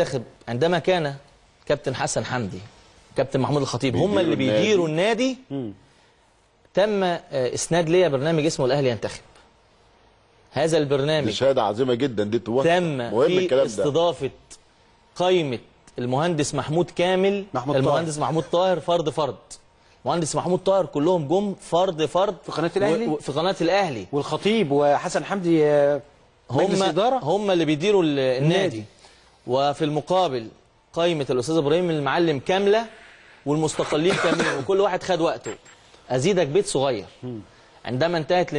المنتخب عندما كان كابتن حسن حمدي كابتن محمود الخطيب هم اللي بيديروا النادي تم اسناد ليا برنامج اسمه الاهلي ينتخب. هذا البرنامج دي شهاده عظيمه جدا دي تم في استضافه قائمه المهندس محمود كامل المهندس محمود طاهر فرد فرد المهندس محمود طاهر كلهم جم فرد فرد في قناه الاهلي في قناه الاهلي والخطيب وحسن حمدي هم اللي بيديروا النادي. وفي المقابل قائمه الاستاذ ابراهيم المعلم كامله والمستقلين كاملين وكل واحد خد وقته. ازيدك بيت صغير عندما انتهت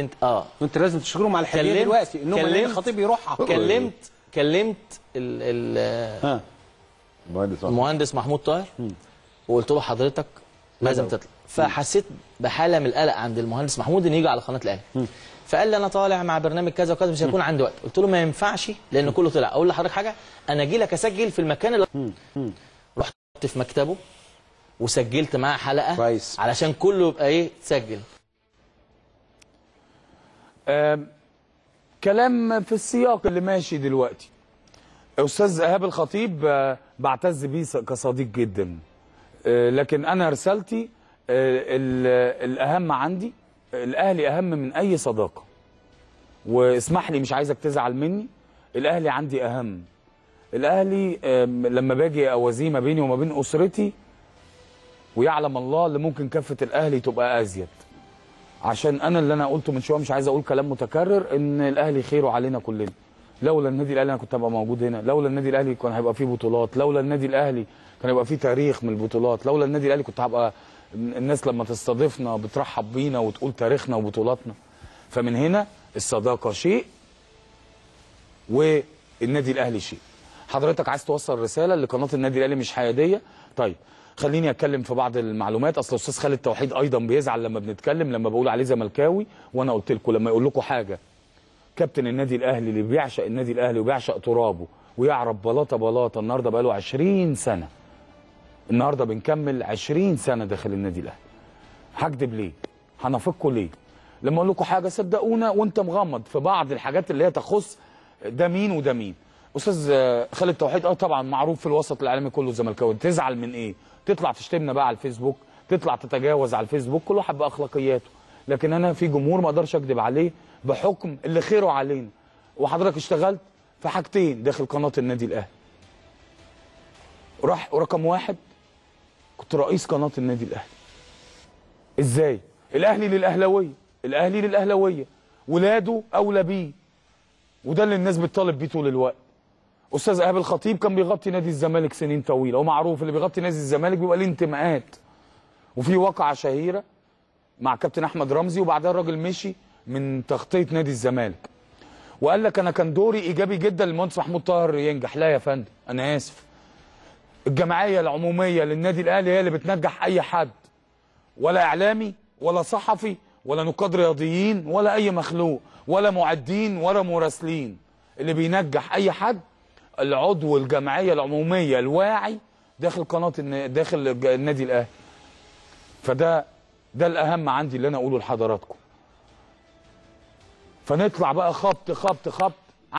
انت لازم تشكرهم على الحلوه دلوقتي انهم الخطيب يروحها. كلمت المهندس محمود طاهر وقلت له حضرتك لازم تطلع. فحسيت بحاله من القلق عند المهندس محمود ان يجي على قناه الاهلي. فقال لي انا طالع مع برنامج كذا وكذا مش هيكون عندي وقت. قلت له ما ينفعش لان كله طلع. اقول لحضرتك حاجه انا اجي لك اسجل في المكان اللي رحت في مكتبه وسجلت معاه حلقه كويس علشان كله يبقى تسجل. كلام في السياق اللي ماشي دلوقتي. أستاذ إيهاب الخطيب بعتز بيه كصديق جدا، لكن أنا رسالتي الأهم عندي الأهلي أهم من أي صداقة، واسمح لي مش عايزك تزعل مني. الأهلي عندي أهم. الأهلي لما باجي أوازيه ما بيني وما بين أسرتي، ويعلم الله اللي ممكن كفة الأهلي تبقى أزيد، عشان انا اللي انا قلته من شويه مش عايز اقول كلام متكرر، ان الاهلي خيره علينا كلنا. لولا النادي الاهلي انا كنت هبقى موجود هنا، لولا النادي الاهلي كان هيبقى فيه بطولات، لولا النادي الاهلي كان هيبقى فيه تاريخ من البطولات، لولا النادي الاهلي كنت هبقى الناس لما تستضيفنا بترحب بينا وتقول تاريخنا وبطولاتنا. فمن هنا الصداقه شيء والنادي الاهلي شيء. حضرتك عايز توصل رساله لقناه النادي الاهلي مش حياديه؟ طيب خليني اتكلم في بعض المعلومات. اصل الاستاذ خالد توحيد ايضا بيزعل لما بنتكلم، لما بقول عليه زملكاوي، وانا قلت لكم لما يقول لكم حاجه كابتن النادي الاهلي اللي بيعشق النادي الاهلي وبيعشق ترابه ويعرف بلاطه بلاطه، النهارده بقى له 20 سنه، النهارده بنكمل 20 سنه داخل النادي الاهلي. هكدب ليه؟ هنافقكم ليه؟ لما اقول لكم حاجه صدقونا وانت مغمض في بعض الحاجات اللي هي تخص ده مين وده مين. استاذ خالد توحيد طبعا معروف في الوسط العالمي كله زملكاوي، تزعل من ايه؟ تطلع تشتمنا بقى على الفيسبوك، تطلع تتجاوز على الفيسبوك، كل واحد باخلاقياته. لكن انا في جمهور ما اقدرش اكذب عليه بحكم اللي خيره علينا. وحضرتك اشتغلت في حاجتين داخل قناه النادي الاهلي. راح رقم واحد كنت رئيس قناه النادي الاهلي. ازاي؟ الاهلي للاهلاويه، الاهلي للاهلاويه، ولاده اولى بيه. وده اللي الناس بتطالب بيه طول الوقت. أستاذ إيهاب الخطيب كان بيغطي نادي الزمالك سنين طويلة، ومعروف اللي بيغطي نادي الزمالك بيبقى ليه انتماءات. وفي واقعة شهيرة مع كابتن أحمد رمزي، وبعدها الراجل مشي من تغطية نادي الزمالك. وقال لك أنا كان دوري إيجابي جدا للمهندس محمود طاهر ينجح. لا يا فندم، أنا آسف. الجمعية العمومية للنادي الأهلي هي اللي بتنجح أي حد، ولا إعلامي ولا صحفي ولا نقاد رياضيين ولا أي مخلوق ولا معدين ولا مراسلين. اللي بينجح أي حد العضو الجمعيه العموميه الواعي داخل قناه داخل النادي الاهلي. فده الاهم عندي اللي انا اقوله لحضراتكم. فنطلع بقى خبط خبط خبط